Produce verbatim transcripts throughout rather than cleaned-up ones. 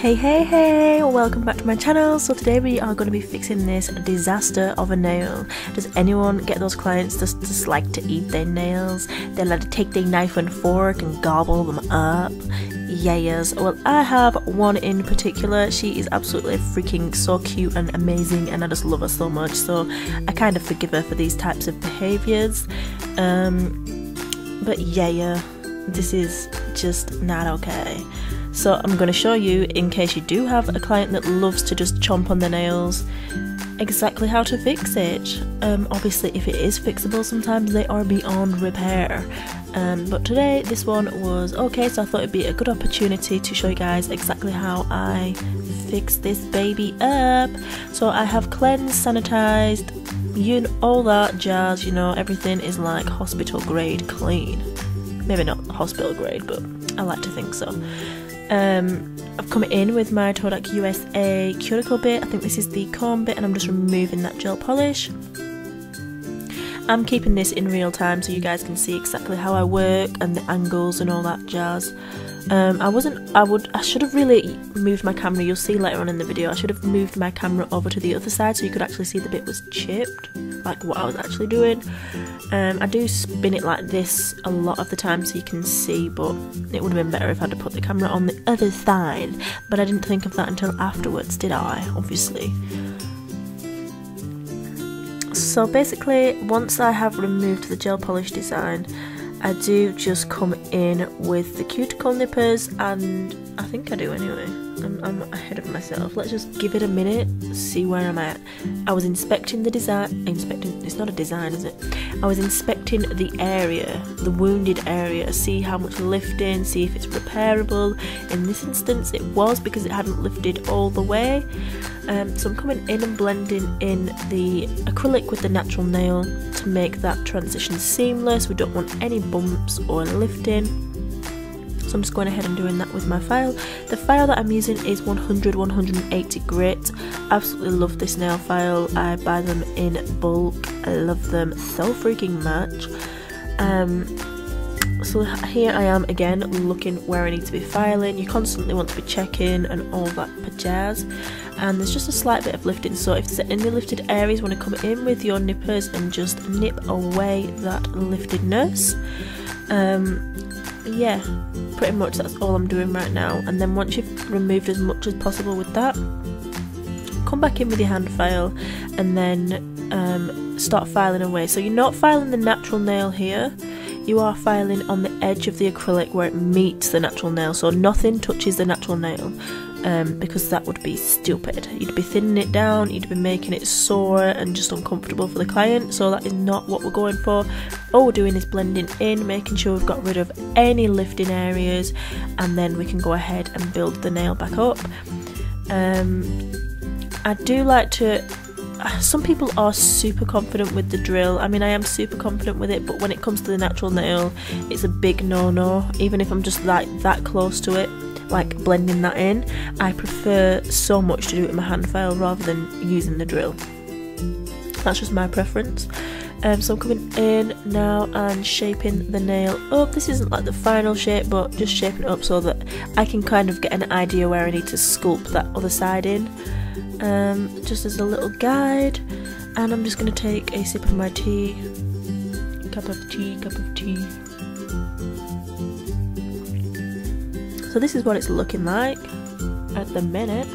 Hey hey hey, welcome back to my channel. So today we are going to be fixing this disaster of a nail. Does anyone get those clients that just like to eat their nails? They like to take their knife and fork and gobble them up. Yes, well I have one in particular. She is absolutely freaking so cute and amazing and I just love her so much, so I kind of forgive her for these types of behaviours. Um, but yeah, yeah, this is just not okay. So I'm going to show you, in case you do have a client that loves to just chomp on their nails, exactly how to fix it. Um, obviously if it is fixable, sometimes they are beyond repair. Um, but today this one was okay, so I thought it'd be a good opportunity to show you guys exactly how I fix this baby up. So I have cleansed, sanitized, you know, all that jazz, you know, everything is like hospital grade clean. Maybe not hospital grade, but I like to think so. Um, I've come in with my Todak U S A cuticle bit. I think this is the comb bit, and I'm just removing that gel polish. I'm keeping this in real time so you guys can see exactly how I work and the angles and all that jazz. Um, I wasn't, I would, I should have really moved my camera. You'll see later on in the video, I should have moved my camera over to the other side so you could actually see the bit was chipped, like what I was actually doing. Um, I do spin it like this a lot of the time so you can see, but it would have been better if I had to put the camera on the other side, but I didn't think of that until afterwards, did I? Obviously. So basically, once I have removed the gel polish design, I do just come in with the cuticle nippers, and I think I do anyway. I'm, I'm ahead of myself. Let's just give it a minute, see where I'm at. I was inspecting the design, inspecting, it's not a design, is it? I was inspecting the area, the wounded area, see how much lifting, see if it's repairable. In this instance it was, because it hadn't lifted all the way. Um, so I'm coming in and blending in the acrylic with the natural nail to make that transition seamless. We don't want any bumps or lifting. So I'm just going ahead and doing that with my file. The file that I'm using is one hundred to one hundred eighty grit. Absolutely love this nail file. I buy them in bulk. I love them so freaking much. Um, so here I am again, looking where I need to be filing. You constantly want to be checking and all that pajazz, and there's just a slight bit of lifting, so if there's any lifted areas, you want to come in with your nippers and just nip away that liftedness. Um, yeah, pretty much that's all I'm doing right now. And then once you've removed as much as possible with that, come back in with your hand file and then um, start filing away. So you're not filing the natural nail here. You are filing on the edge of the acrylic where it meets the natural nail, so nothing touches the natural nail, um, because that would be stupid. You'd be thinning it down, you'd be making it sore and just uncomfortable for the client, so that is not what we're going for. All we're doing is blending in, making sure we've got rid of any lifting areas, and then we can go ahead and build the nail back up. Um, I do like to... Some people are super confident with the drill. I mean, I am super confident with it, but when it comes to the natural nail, it's a big no-no. Even if I'm just like that close to it, like blending that in, I prefer so much to do it with my hand file rather than using the drill. That's just my preference. Um, so I'm coming in now and shaping the nail up. This isn't like the final shape, but just shaping it up so that I can kind of get an idea where I need to sculpt that other side in. Um, just as a little guide, and I'm just going to take a sip of my tea, cup of tea, cup of tea. So this is what it's looking like at the minute.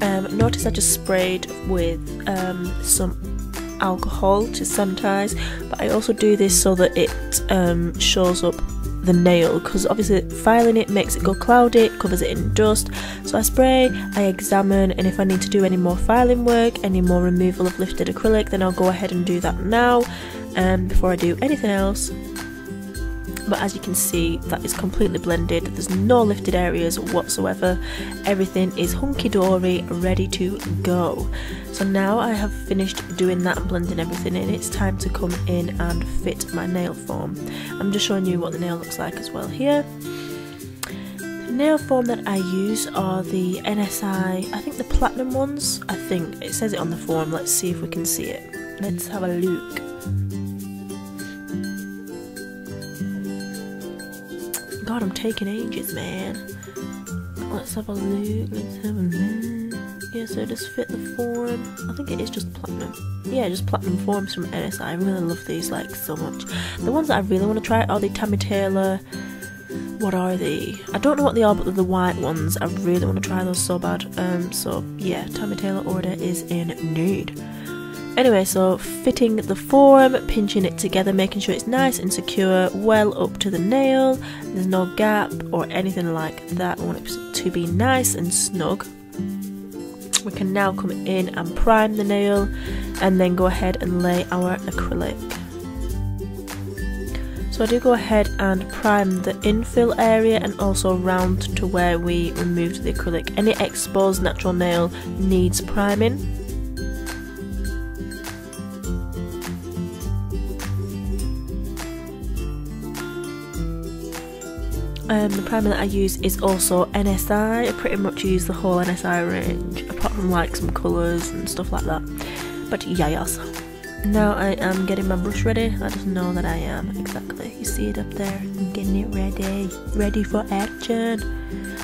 Um, notice I just sprayed with um, some alcohol to sanitize, but I also do this so that it um, shows up the nail, because obviously filing it makes it go cloudy, it covers it in dust. So I spray, I examine, and if I need to do any more filing work, any more removal of lifted acrylic, then I'll go ahead and do that now, um, before I do anything else. But as you can see, that is completely blended, there's no lifted areas whatsoever, everything is hunky-dory, ready to go. So now I have finished doing that and blending everything in, it's time to come in and fit my nail form. I'm just showing you what the nail looks like as well here. The nail form that I use are the N S I, I think the platinum ones, I think, it says it on the form, let's see if we can see it, let's have a look. god, I'm taking ages, man. Let's have a look, let's have a look. Yeah, so does fit the form. I think it is just platinum. Yeah, just platinum forms from N S I. I really love these, like, so much. The ones that I really want to try are the Tammy Taylor. What are they? I don't know what they are, but they're the white ones. I really want to try those so bad. Um, so yeah, Tammy Taylor order is in need. Anyway, so fitting the form, pinching it together, making sure it's nice and secure, well up to the nail. There's no gap or anything like that. I want it to be nice and snug. We can now come in and prime the nail and then go ahead and lay our acrylic. So I do go ahead and prime the infill area and also round to where we removed the acrylic. Any exposed natural nail needs priming. Um, the primer that I use is also N S I. I pretty much use the whole N S I range, apart from like some colours and stuff like that. But yeah, yes. Now I am getting my brush ready. I just know that I am, exactly. You see it up there, I'm getting it ready, ready for action.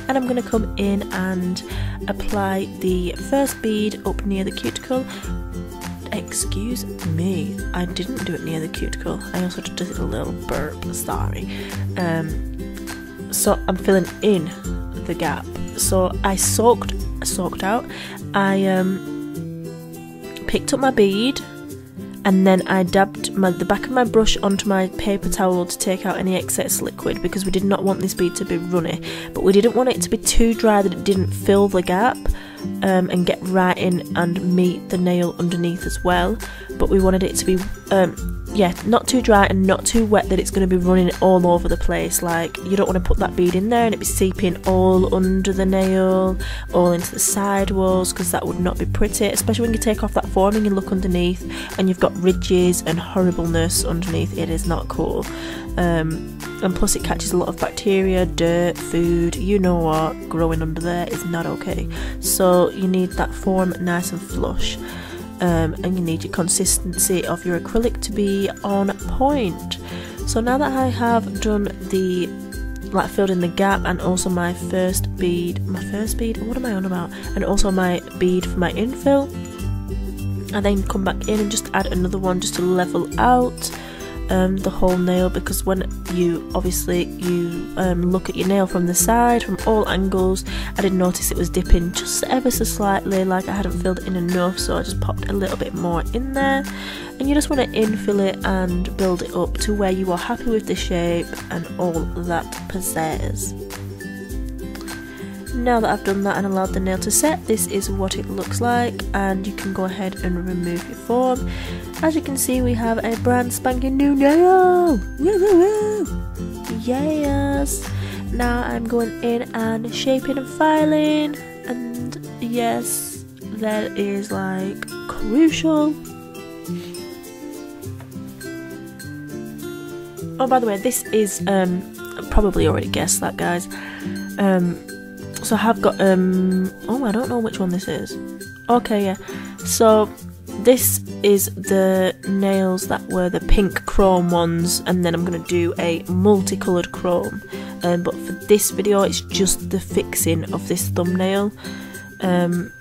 And I'm going to come in and apply the first bead up near the cuticle. Excuse me, I didn't do it near the cuticle. I also just did a little burp, sorry. Um... So I'm filling in the gap. So I soaked, soaked out. I um, picked up my bead and then I dabbed my, the back of my brush onto my paper towel to take out any excess liquid because we did not want this bead to be runny. But we didn't want it to be too dry that it didn't fill the gap um, and get right in and meet the nail underneath as well. But we wanted it to be... Um, yeah, not too dry and not too wet that it's going to be running all over the place. Like, you don't want to put that bead in there and it be seeping all under the nail, all into the side walls, because that would not be pretty, especially when you take off that form and you look underneath and you've got ridges and horribleness underneath. It is not cool. Um, and plus it catches a lot of bacteria, dirt, food, you know what, growing under there is not okay. So you need that form nice and flush. Um, and you need your consistency of your acrylic to be on point. So now that I have done the, like, filled in the gap and also my first bead, my first bead, what am I on about? And also my bead for my infill, I then come back in and just add another one just to level out um, the whole nail, because when you, obviously, you um, look at your nail from the side, from all angles, I did notice it was dipping just ever so slightly, like I hadn't filled it in enough, so I just popped a little bit more in there. And you just want to infill it and build it up to where you are happy with the shape and all that possesses. Now that I've done that and allowed the nail to set, this is what it looks like, and you can go ahead and remove your form. As you can see, we have a brand spanking new nail! Woo woo woo! Yes! Now I'm going in and shaping and filing, and yes, that is like crucial. Oh, by the way, this is um probably already guessed that, guys. Um So I have got, um, oh, I don't know which one this is. Okay, yeah. So this is the nails that were the pink chrome ones, and then I'm going to do a multicoloured chrome. Um, but for this video, it's just the fixing of this thumbnail. Um,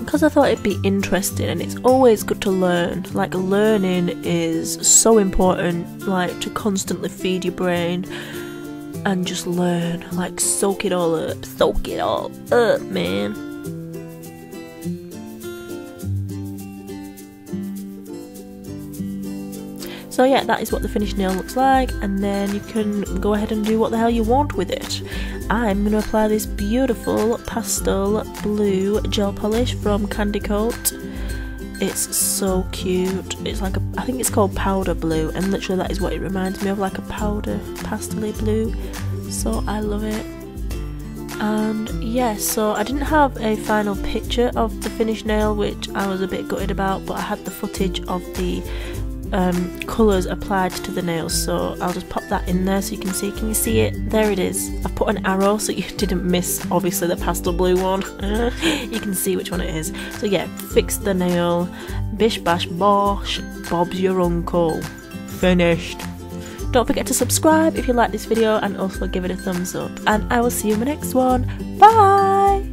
because I thought it'd be interesting, and it's always good to learn. Like, learning is so important, like, to constantly feed your brain. And just learn, like, soak it all up, soak it all up, man. So yeah, that is what the finished nail looks like, and then you can go ahead and do what the hell you want with it. I'm going to apply this beautiful pastel blue gel polish from Candy Coat. It's so cute. It's like a, I think it's called powder blue, and literally that is what it reminds me of, like a powder pastel-y blue. So I love it. And yes, yeah, so I didn't have a final picture of the finished nail, which I was a bit gutted about, but I had the footage of the um, colours applied to the nail, so I'll just pop that in there so you can see. Can you see it? There it is. I've put an arrow so you didn't miss, obviously, the pastel blue one. You can see which one it is. So yeah, fix the nail, bish bash bosh, Bob's your uncle, finished. Don't forget to subscribe if you like this video and also give it a thumbs up. And I will see you in my next one. Bye!